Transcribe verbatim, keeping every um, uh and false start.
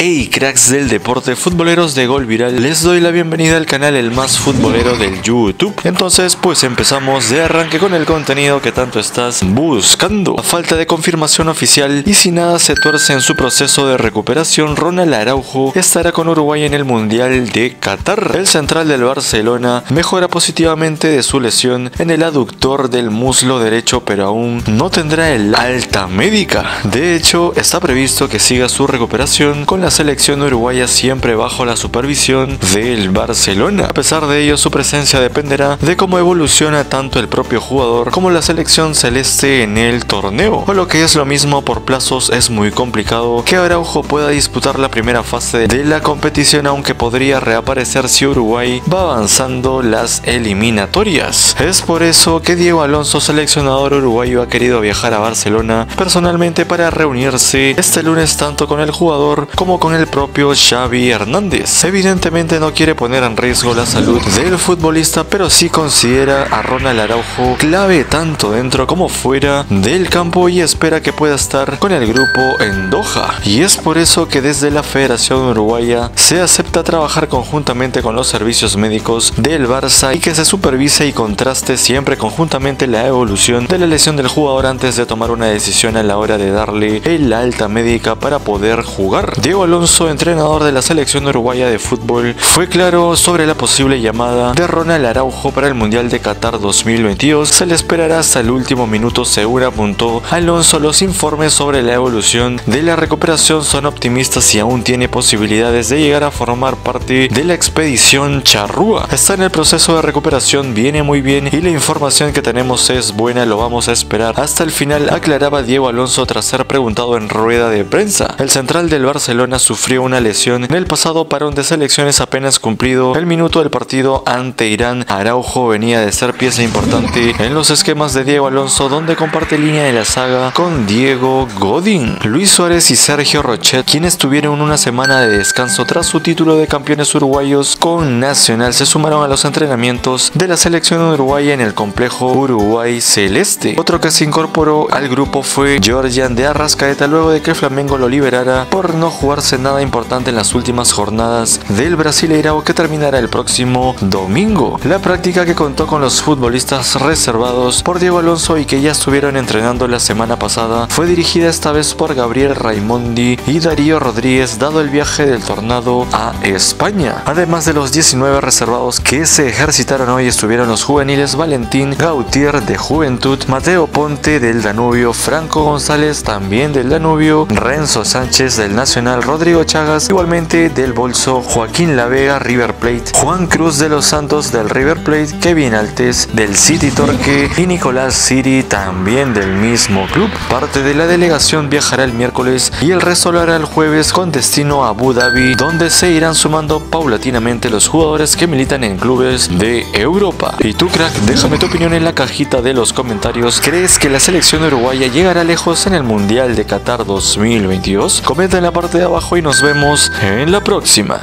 Hey cracks del deporte, futboleros de Gol Viral, les doy la bienvenida al canal el más futbolero del YouTube. Entonces pues empezamos de arranque con el contenido que tanto estás buscando. A falta de confirmación oficial y si nada se tuerce en su proceso de recuperación, Ronald Araujo estará con Uruguay en el Mundial de Qatar. El central del Barcelona mejora positivamente de su lesión en el aductor del muslo derecho, pero aún no tendrá el alta médica. De hecho, está previsto que siga su recuperación con la La selección uruguaya, siempre bajo la supervisión del Barcelona. A pesar de ello, su presencia dependerá de cómo evoluciona tanto el propio jugador como la selección celeste en el torneo, o lo que es lo mismo, por plazos es muy complicado que Araujo pueda disputar la primera fase de la competición, aunque podría reaparecer si Uruguay va avanzando las eliminatorias. Es por eso que Diego Alonso, seleccionador uruguayo, ha querido viajar a Barcelona personalmente para reunirse este lunes tanto con el jugador como con el propio Xavi Hernández. Evidentemente no quiere poner en riesgo la salud del futbolista, pero sí considera a Ronald Araujo clave tanto dentro como fuera del campo y espera que pueda estar con el grupo en Doha. Y es por eso que desde la Federación Uruguaya se acepta trabajar conjuntamente con los servicios médicos del Barça y que se supervise y contraste siempre conjuntamente la evolución de la lesión del jugador antes de tomar una decisión a la hora de darle el alta médica para poder jugar. Diego Alonso, entrenador de la selección uruguaya de fútbol, fue claro sobre la posible llamada de Ronald Araujo para el Mundial de Qatar dos mil veintidós. Se le esperará hasta el último minuto, según apuntó Alonso. Los informes sobre la evolución de la recuperación son optimistas y aún tiene posibilidades de llegar a formar parte de la expedición charrúa. Está en el proceso de recuperación, viene muy bien y la información que tenemos es buena, lo vamos a esperar hasta el final, aclaraba Diego Alonso tras ser preguntado en rueda de prensa. El central del Barcelona sufrió una lesión en el pasado parón de selecciones apenas cumplido el minuto del partido ante Irán. Araujo venía de ser pieza importante en los esquemas de Diego Alonso, donde comparte línea de la saga con Diego Godín, Luis Suárez y Sergio Rochet, quienes tuvieron una semana de descanso tras su título de campeones uruguayos con Nacional. Se sumaron a los entrenamientos de la selección uruguaya en el complejo Uruguay Celeste. Otro que se incorporó al grupo fue Giorgian de Arrascaeta, luego de que Flamengo lo liberara por no jugar nada importante en las últimas jornadas del Brasileirao, que terminará el próximo domingo. La práctica que contó con los futbolistas reservados por Diego Alonso y que ya estuvieron entrenando la semana pasada fue dirigida esta vez por Gabriel Raimondi y Darío Rodríguez, dado el viaje del Tornado a España. Además de los diecinueve reservados que se ejercitaron hoy, estuvieron los juveniles Valentín Gautier de Juventud, Mateo Ponte del Danubio, Franco González también del Danubio, Renzo Sánchez del Nacional, Rodrigo Chagas igualmente del Bolso, Joaquín Lavega, River Plate, Juan Cruz de los Santos del River Plate, Kevin Altes del City Torque y Nicolás Siri también del mismo club. Parte de la delegación viajará el miércoles y el resto lo hará el jueves con destino a Abu Dhabi, donde se irán sumando paulatinamente los jugadores que militan en clubes de Europa. Y tú, crack, déjame tu opinión en la cajita de los comentarios. ¿Crees que la selección uruguaya llegará lejos en el Mundial de Qatar dos mil veintidós? Comenta en la parte de abajo y nos vemos en la próxima.